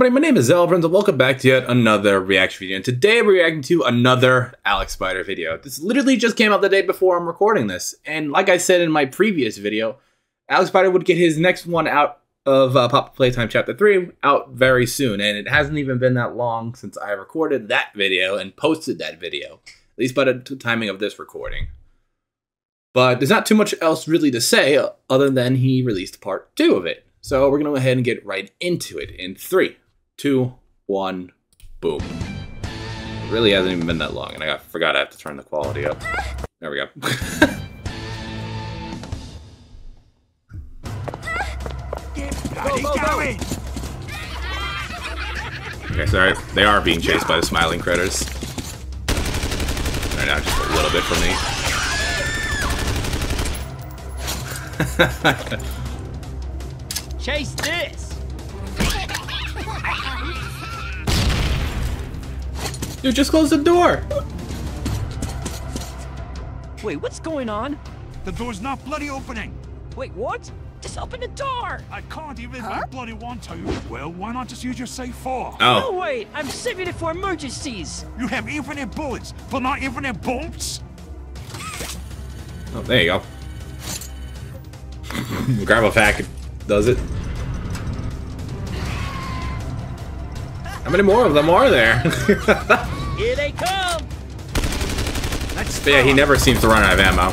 everybody, my name is Elbrins and welcome back to yet another reaction video. And today we're reacting to another Alex Spider video. This literally just came out the day before I'm recording this. And like I said in my previous video, Alex Spider would get his next one out of Poppy Playtime Chapter 3 out very soon. And it hasn't even been that long since I recorded that video and posted that video, at least by the timing of this recording. But there's not too much else really to say other than he released part 2 of it. So we're going to go ahead and get right into it in 3, 2, 1, boom. It really hasn't even been that long, and I forgot I have to turn the quality up. There we go. Okay, sorry. They are being chased by the Smiling Critters. Right now, just a little bit from me. Chase this! Dude, just close the door! Wait, what's going on? The door's not bloody opening! Wait, what? Just open the door! I can't even if I bloody want to. Well, why not just use your safe 4? Oh. No, wait! I'm saving it for emergencies! You have infinite bullets, but not infinite bolts? Oh, there you go. Grab a pack. Does it? How many more of them are there? Here they come. But yeah, he never seems to run out of ammo.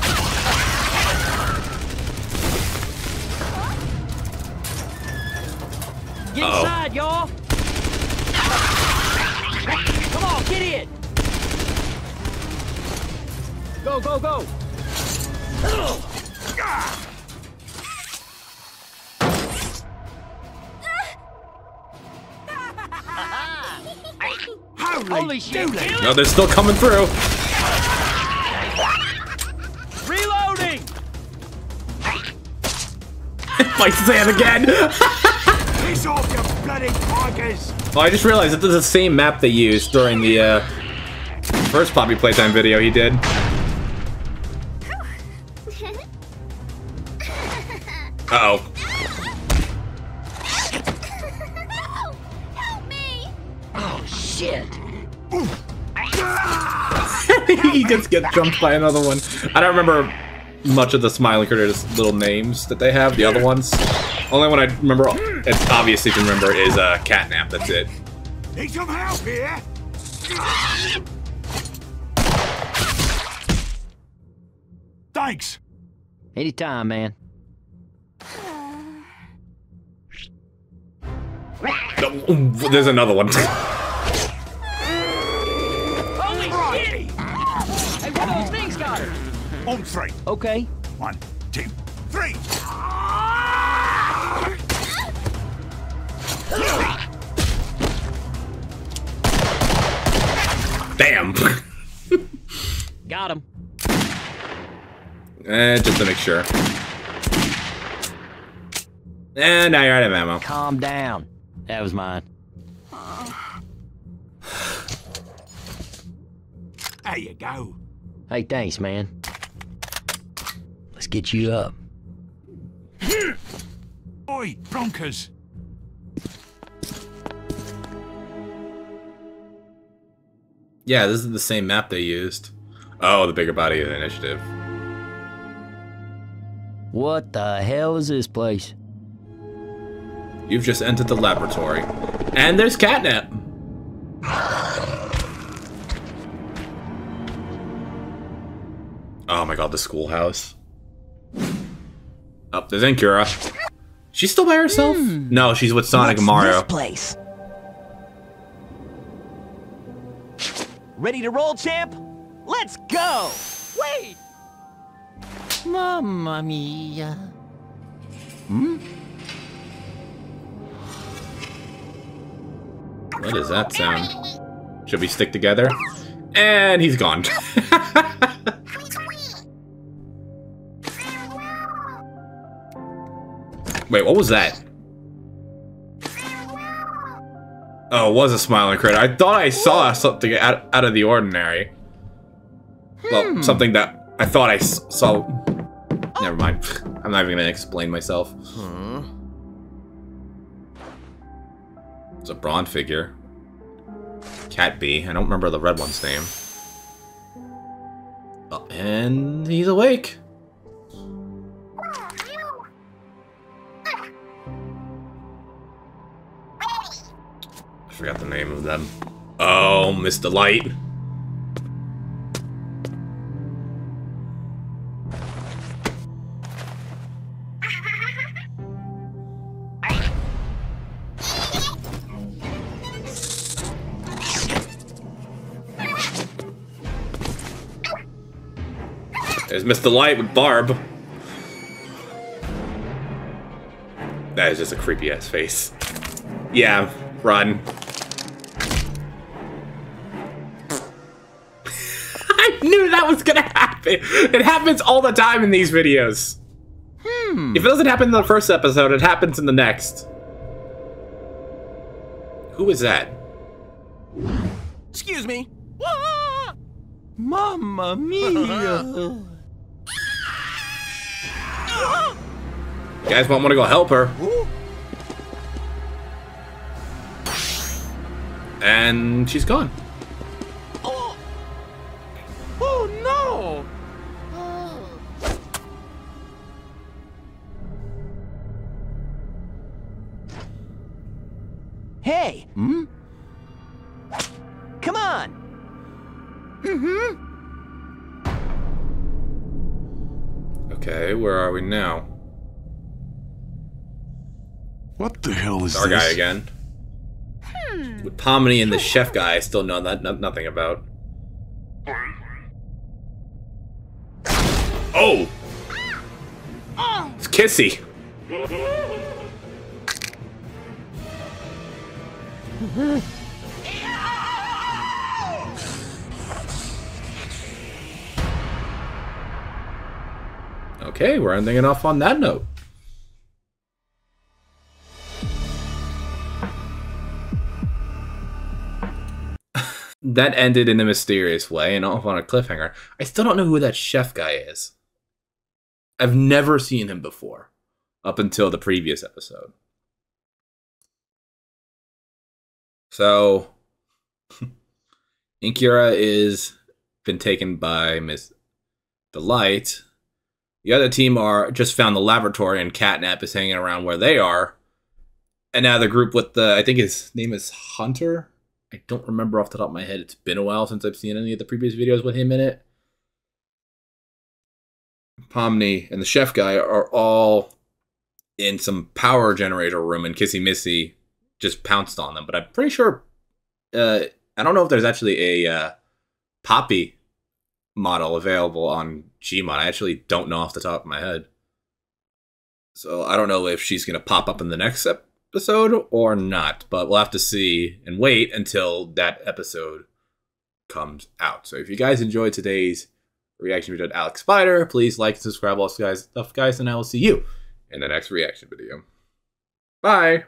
Get inside, y'all! Come on, get in! Go, go, go! Holy shit! No, they're still coming through. Reloading. Bites his hand again. Piss off, you bloody tigers! Oh, I just realized that this is the same map they used during the first Poppy Playtime video he did. Uh oh. He just gets jumped by another one. I don't remember much of the Smiling Critters' little names that they have, the other ones. Only one I remember, it's obviously can remember, is Catnap, that's it. Need some help here! Thanks! Anytime, man. Oh, there's another one. On 3. Okay. 1, 2, 3. Damn. Got him. Just to make sure. And now you're out of ammo. Calm down. That was mine. There you go. Hey, thanks, man. Let's get you up. Oi, Broncos! Yeah, this is the same map they used. Oh, the bigger body of the initiative. What the hell is this place? You've just entered the laboratory. And there's Catnap! Oh my god, the schoolhouse. Oh, there's Inkura. She's still by herself? No, she's with Sonic and Mario. This place? Ready to roll, champ? Let's go! Wait! Mamma mia. What does that sound? Should we stick together? And he's gone. Wait, what was that? Oh, it was a Smiling Critter. I thought I saw something out of the ordinary. Well, something that I thought I saw. Never mind. I'm not even gonna explain myself. It's a bronze figure. Cat B. I don't remember the red one's name. Oh, and he's awake. I forgot the name of them. Oh, Miss Delight. There's Miss Delight with Barb. That is just a creepy ass face. Yeah, run. I knew that was gonna happen. It happens all the time in these videos. If it doesn't happen in the first episode, it happens in the next. Who is that? Excuse me. Mamma mia. You guys might want to go help her. And she's gone. Oh, oh no! Hey! Hmm? Come on! Mm-hmm. Okay, where are we now? What the hell is our this? Guy again? With Pomni and the chef guy, I still know that nothing about. Oh, it's Kissy. Okay, we're ending it off on that note. That ended in a mysterious way and off on a cliffhanger. I still don't know who that chef guy is. I've never seen him before, up until the previous episode. So, Inkura is been taken by Miss Delight. The other team are just found the laboratory, and Catnap is hanging around where they are. And now the group with the, I think his name is Hunter. I don't remember off the top of my head. It's been a while since I've seen any of the previous videos with him in it. Pomni and the chef guy are all in some power generator room, and Kissy Missy just pounced on them. But I'm pretty sure, I don't know if there's actually a Poppy model available on Gmod. I actually don't know off the top of my head. So I don't know if she's going to pop up in the next episode or not, but we'll have to see and wait until that episode comes out. So if you guys enjoyed today's reaction video to Alex Spider, please like and subscribe, all this guys stuff, and I will see you in the next reaction video. Bye.